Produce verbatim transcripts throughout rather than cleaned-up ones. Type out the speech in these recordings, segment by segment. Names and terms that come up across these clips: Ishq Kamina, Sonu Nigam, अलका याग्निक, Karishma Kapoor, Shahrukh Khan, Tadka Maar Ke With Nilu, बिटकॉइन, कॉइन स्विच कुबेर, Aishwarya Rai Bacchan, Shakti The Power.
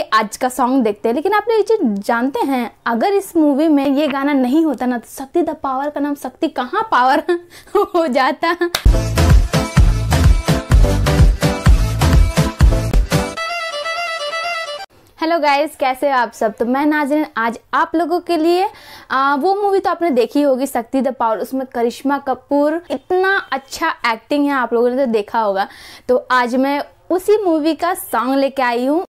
के आज का सॉन्ग देखते हैं। लेकिन आप लोग ये चीज जानते हैं, अगर इस मूवी में ये गाना नहीं होता ना तो शक्ति द पावर का नाम शक्ति कहाँ पावर हो जाता। हेलो गाइस, कैसे हो आप सब। तो मैं नाज़रीन आज आप लोगों के लिए आ, वो मूवी तो आपने देखी होगी शक्ति द पावर। उसमें करिश्मा कपूर इतना अच्छा एक्टिंग है, आप लोगों ने तो देखा होगा। तो आज मैं उसी मूवी का सॉन्ग लेके आई हूँ।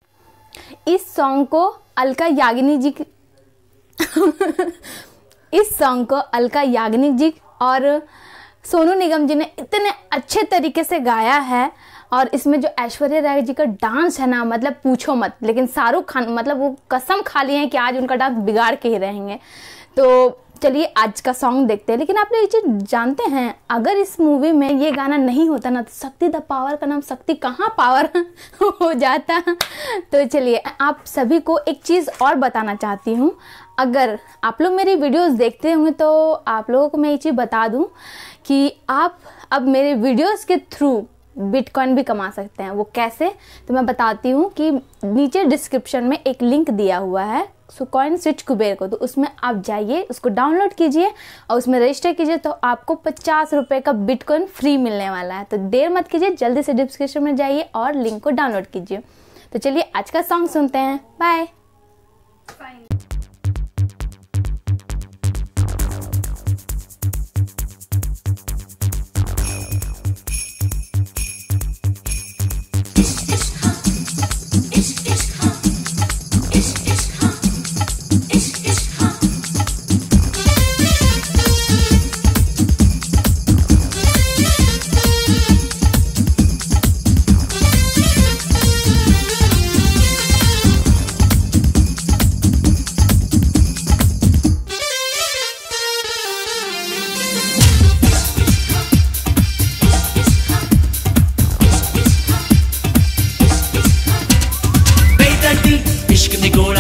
इस सॉन्ग को अलका याग्निक जी इस सॉन्ग को अलका याग्निक जी और सोनू निगम जी ने इतने अच्छे तरीके से गाया है। और इसमें जो ऐश्वर्या राय जी का डांस है ना, मतलब पूछो मत। लेकिन शाहरुख खान मतलब वो कसम खा लिए हैं कि आज उनका डांस बिगाड़ के ही रहेंगे। तो चलिए आज का सॉन्ग देखते हैं। लेकिन आप लोग ये चीज़ जानते हैं, अगर इस मूवी में ये गाना नहीं होता ना तो शक्ति द पावर का नाम शक्ति कहाँ पावर हो जाता। तो चलिए आप सभी को एक चीज़ और बताना चाहती हूँ। अगर आप लोग मेरी वीडियोस देखते होंगे तो आप लोगों को मैं ये चीज़ बता दूँ कि आप अब मेरे वीडियोज़ के थ्रू बिटकॉइन भी कमा सकते हैं। वो कैसे, तो मैं बताती हूँ कि नीचे डिस्क्रिप्शन में एक लिंक दिया हुआ है सो कॉइन स्विच कुबेर को। तो उसमें आप जाइए, उसको डाउनलोड कीजिए और उसमें रजिस्टर कीजिए। तो आपको पचास रुपये का बिटकॉइन फ्री मिलने वाला है। तो देर मत कीजिए, जल्दी से डिस्क्रिप्शन में जाइए और लिंक को डाउनलोड कीजिए। तो चलिए आज का सॉन्ग सुनते हैं। बाय।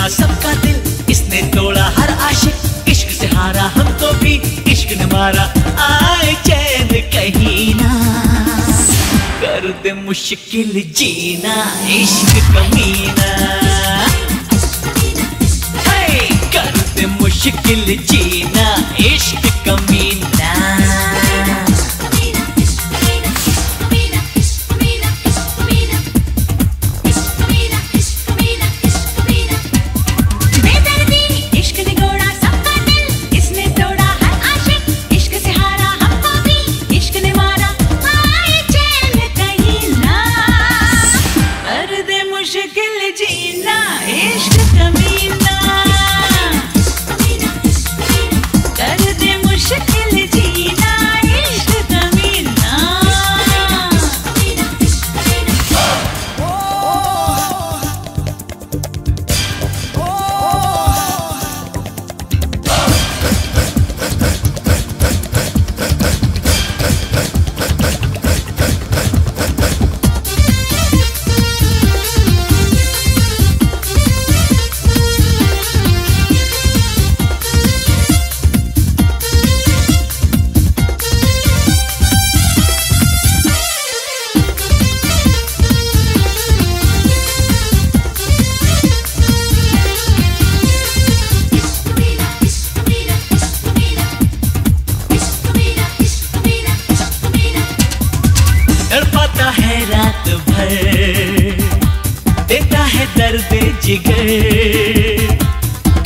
सबका दिल इसने तोड़ा, हर आशिक इश्क से हारा, हमको भी इश्क ने मारा। आए चैन कहीं ना कर दे मुश्किल जीना, इश्क कमीना है कर दे मुश्किल जीना, इश्क कमीना। देता है दर्द जिगर,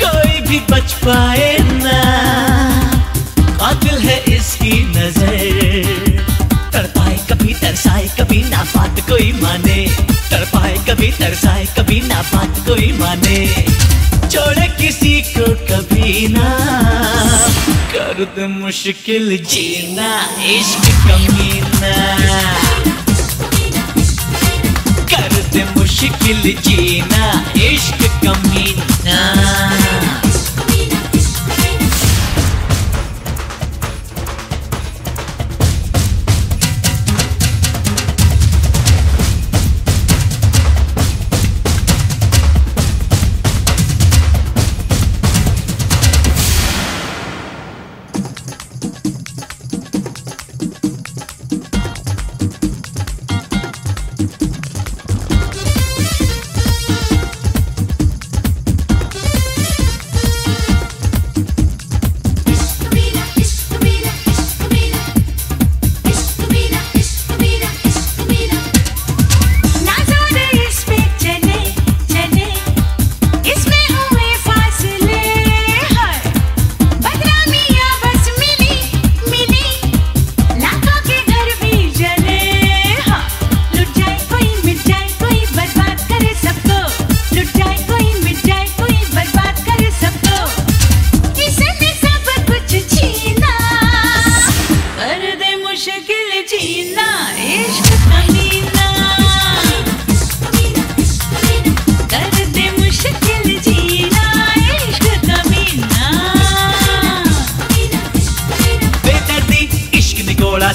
कोई भी बच पाए ना, कातिल है इसकी नजर। तड़पाए कभी तरसाए कभी ना बात कोई माने, तड़पाए कभी तरसाए कभी ना बात कोई माने, छोड़े किसी को कभी ना, कर दे मुश्किल जीना, इश्क कमीना मुश्किल जीना, इश्क कमीना।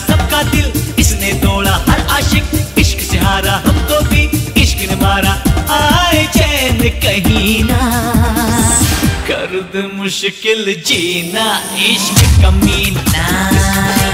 सबका दिल इसने तोड़ा, हर आशिक इश्क से हारा, हमको भी इश्क ने मारा, आए चैन कहीं ना, कर दे मुश्किल जीना, इश्क कमीना।